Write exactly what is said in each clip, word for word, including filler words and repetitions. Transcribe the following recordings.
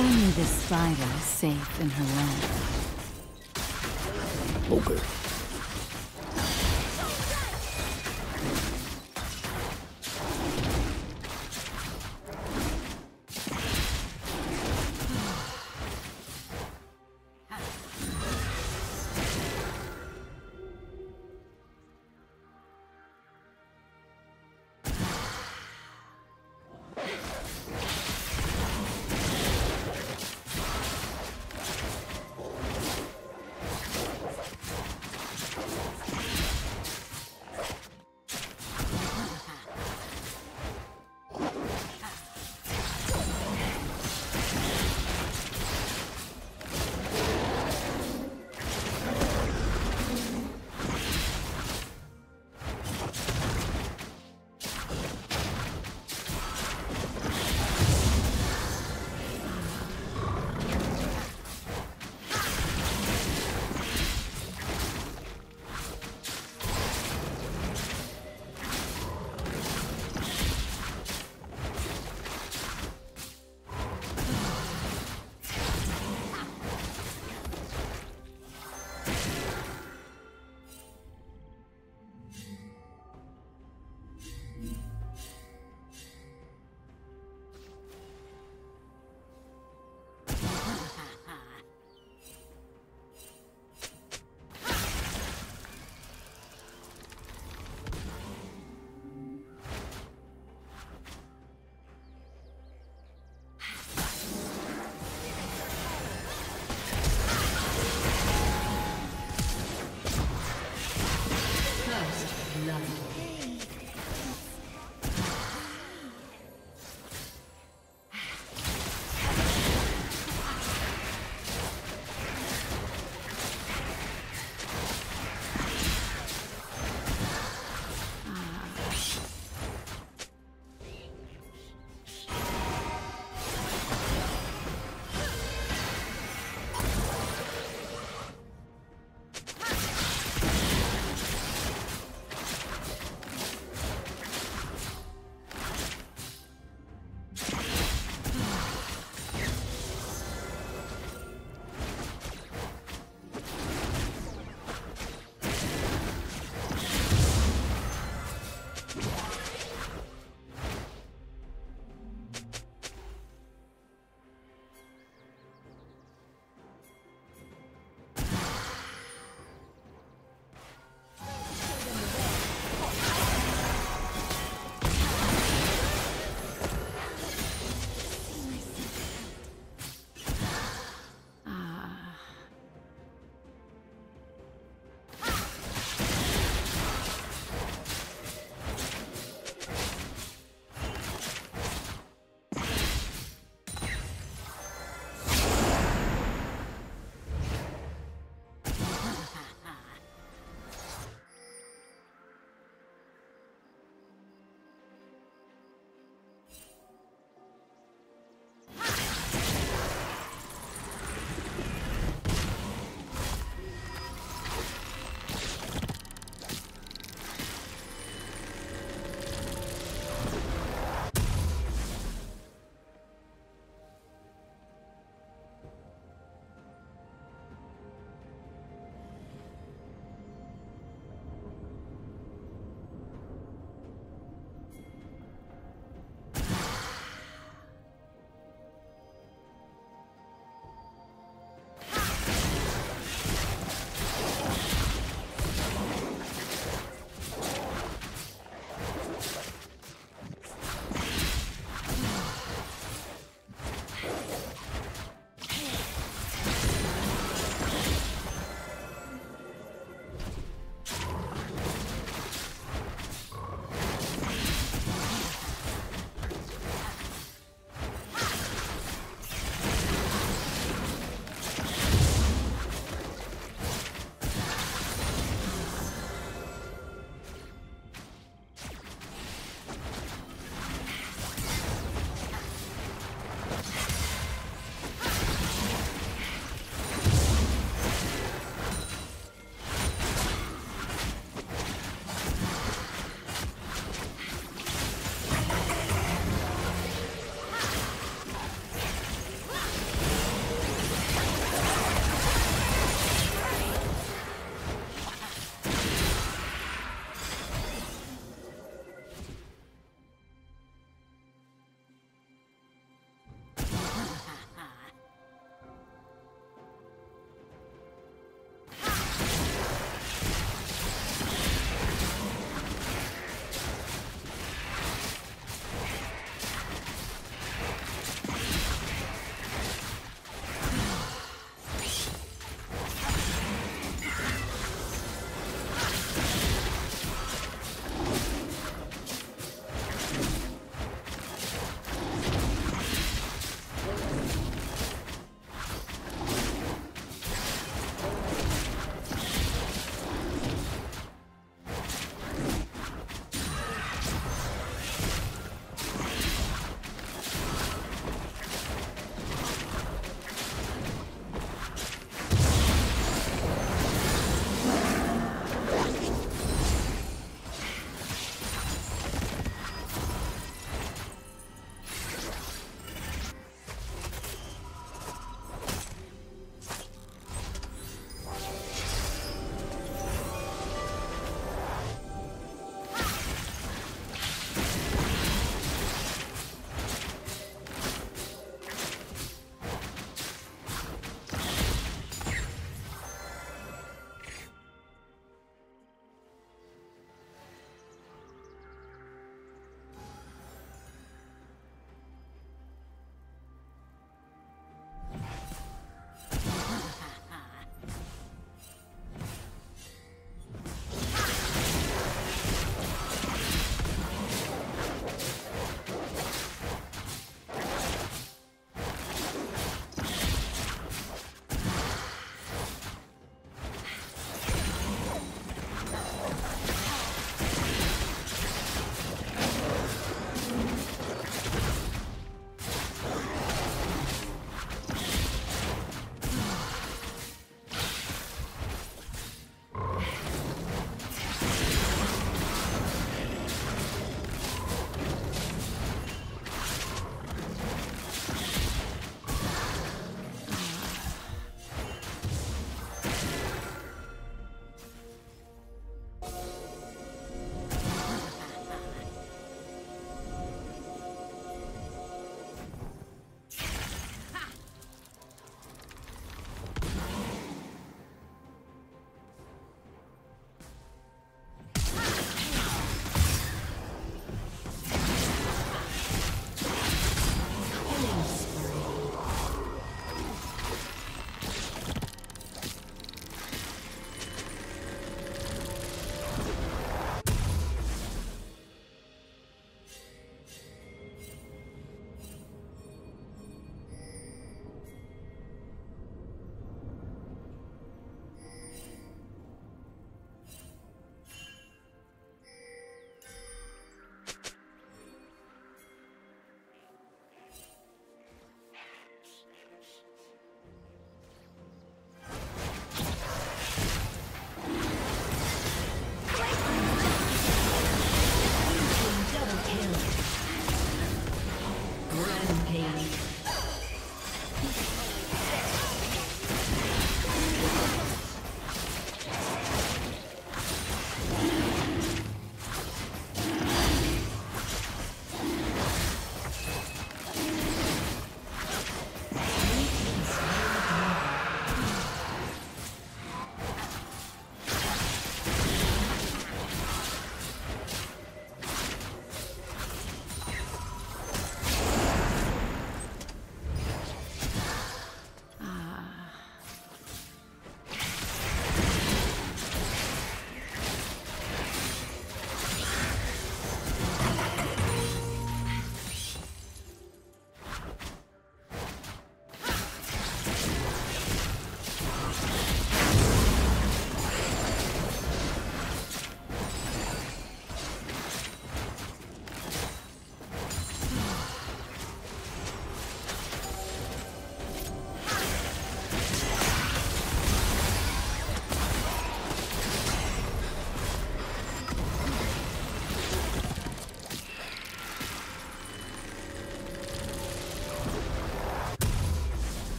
Only the spider is safe in her web. Okay.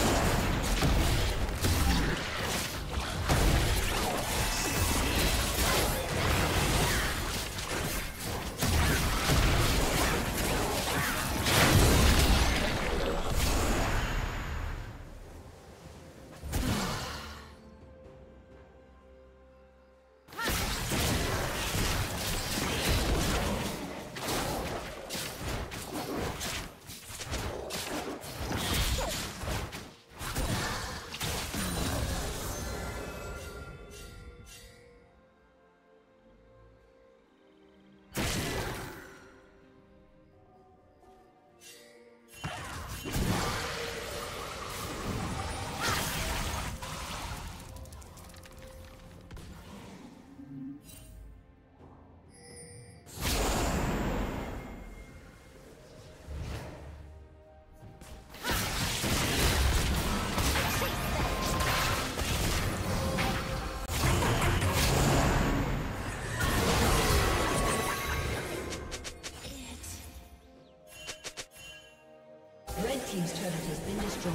Team's turret has been destroyed.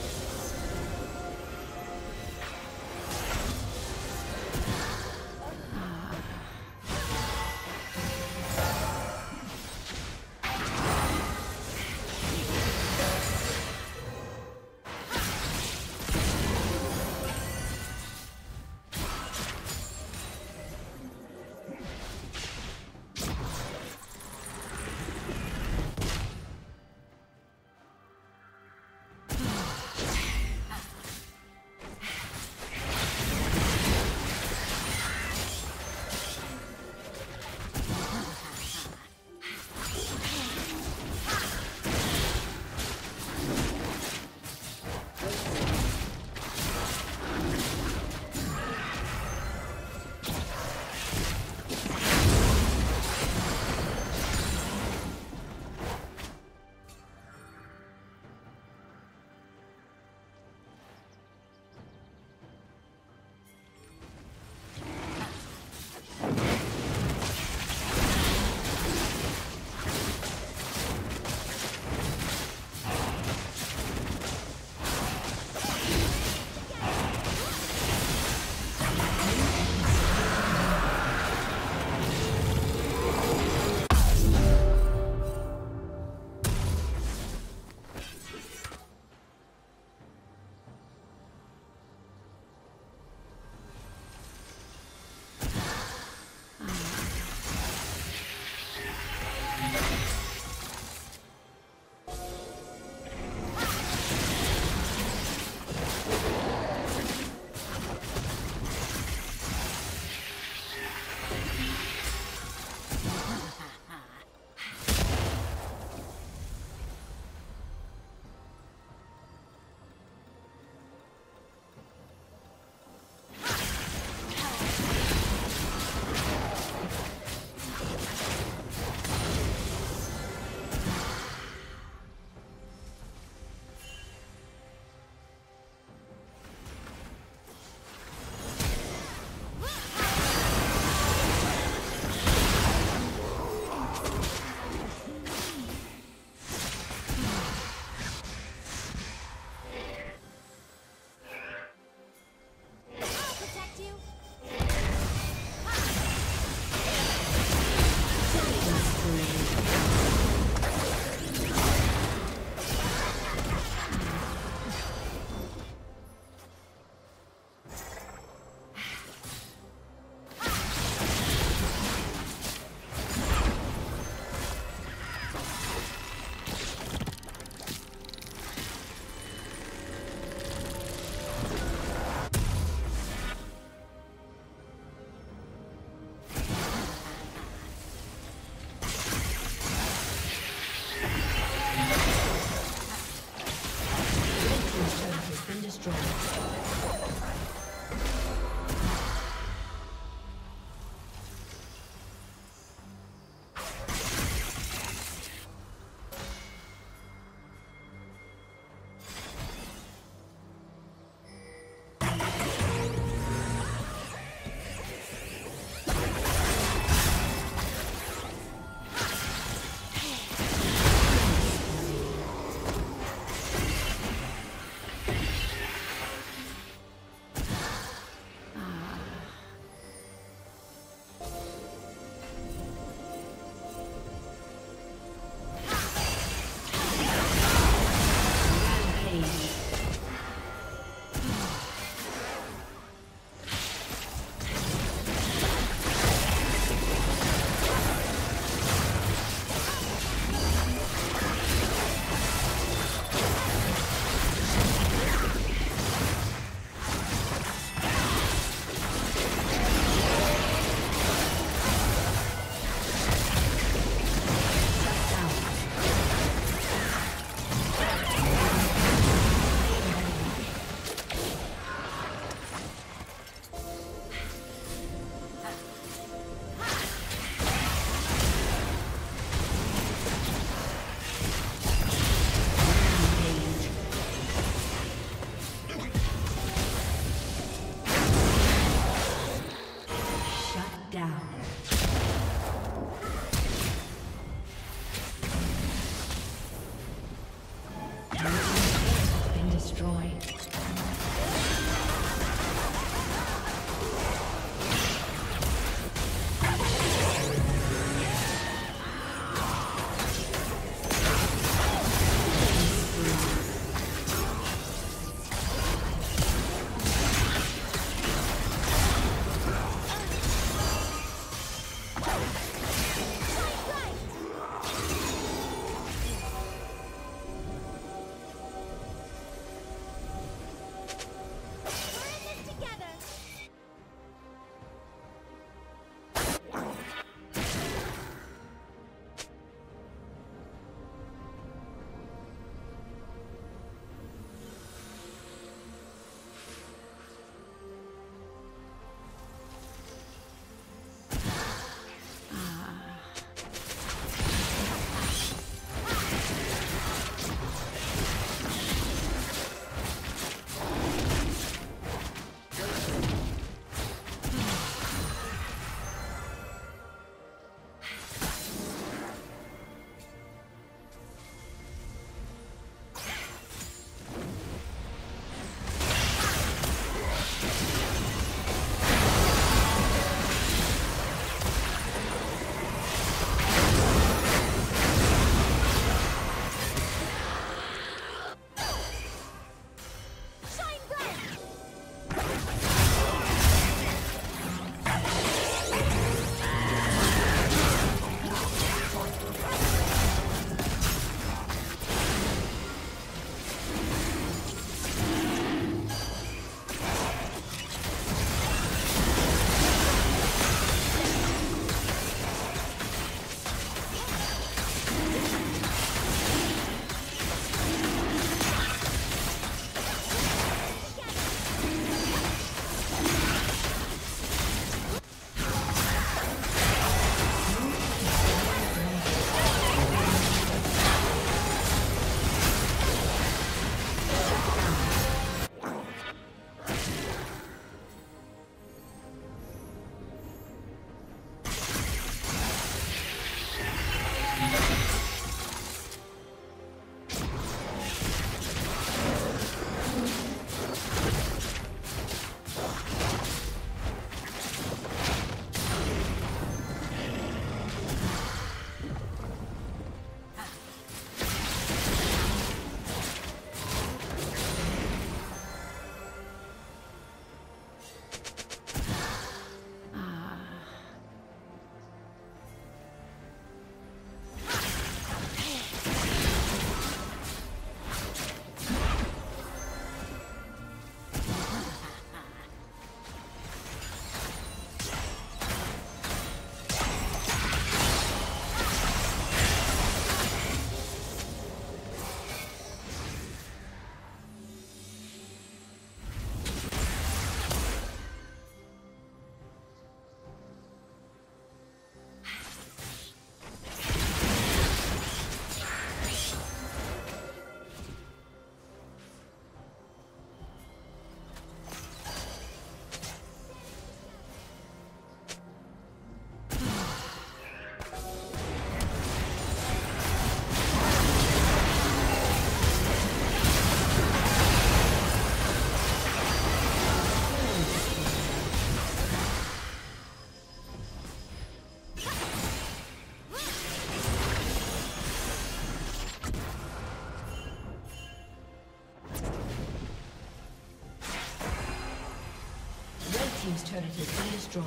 team's turret has been destroyed.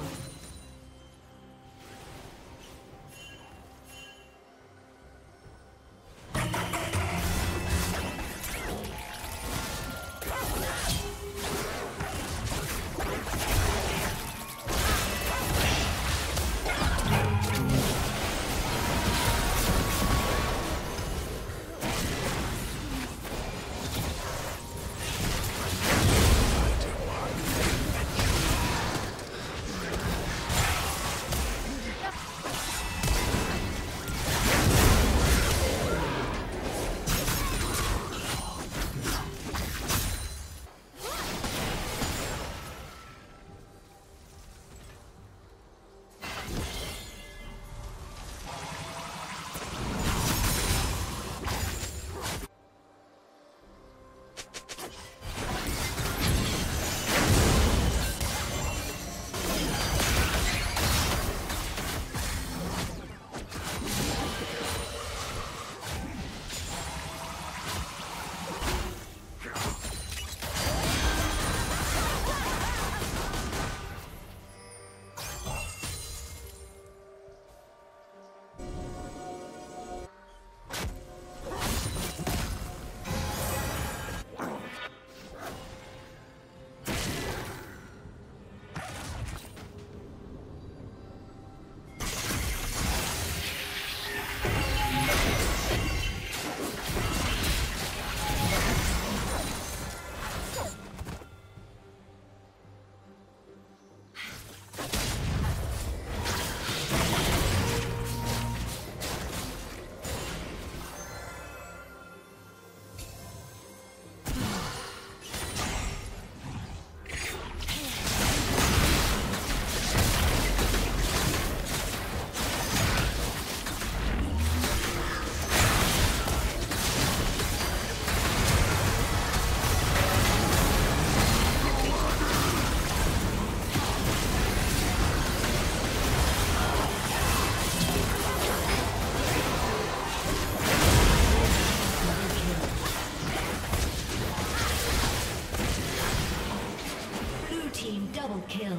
Kill.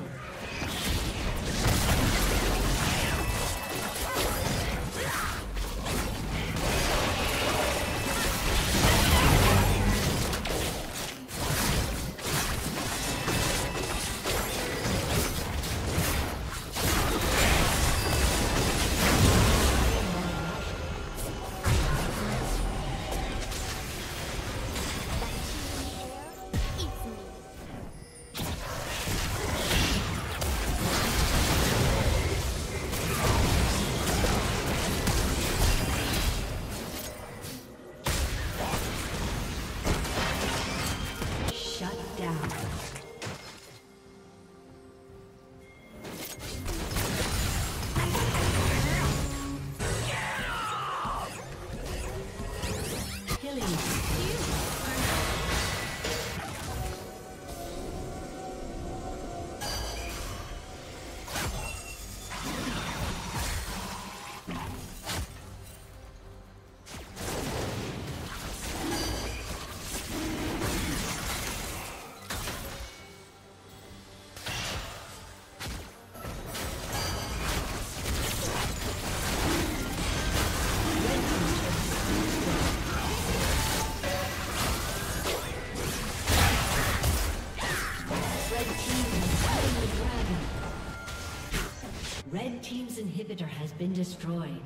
Red team's inhibitor has been destroyed.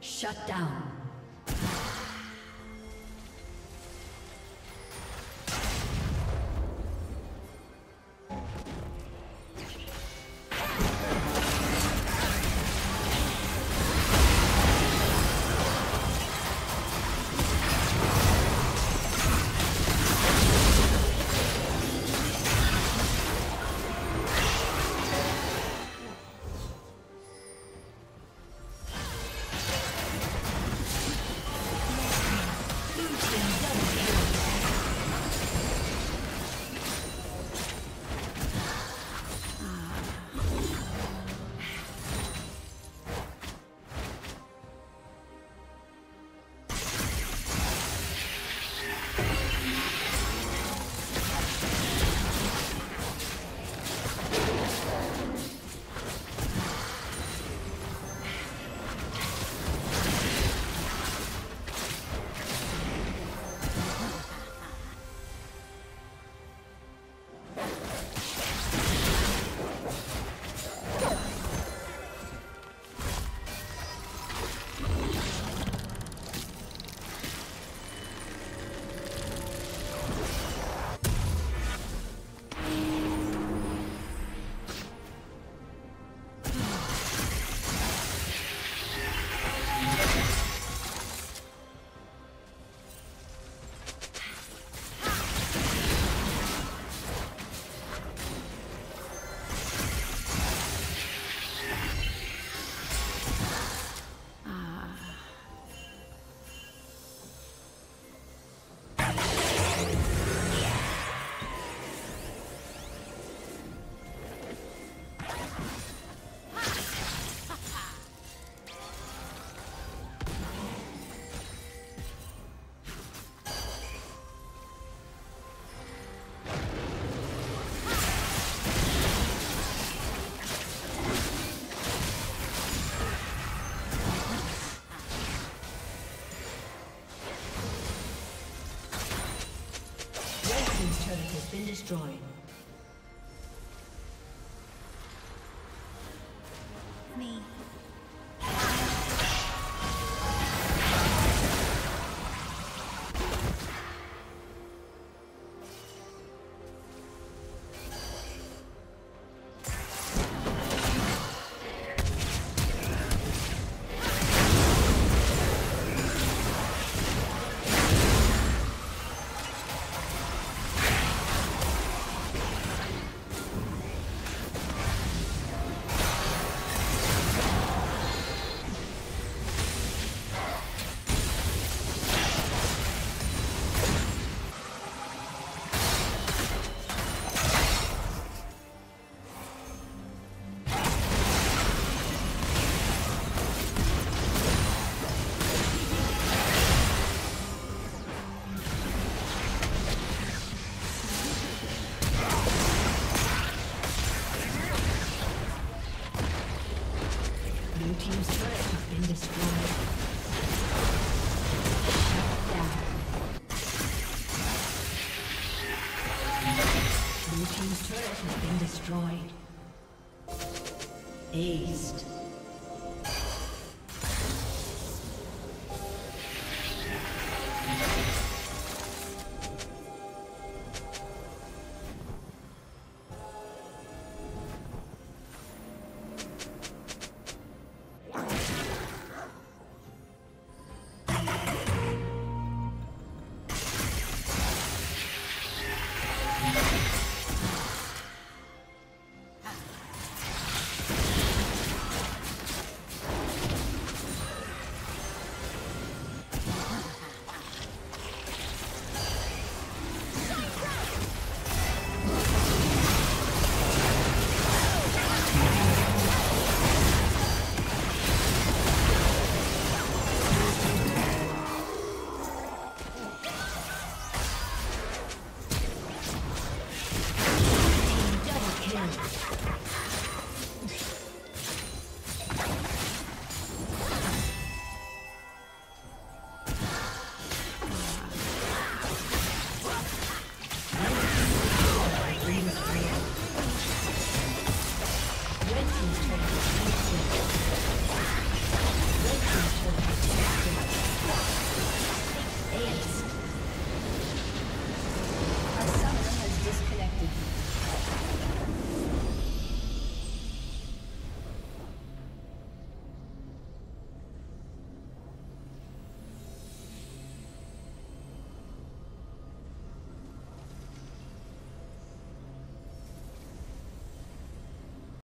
Shut down. turret has been destroyed. Me. Blue team's turret has been destroyed. Aced.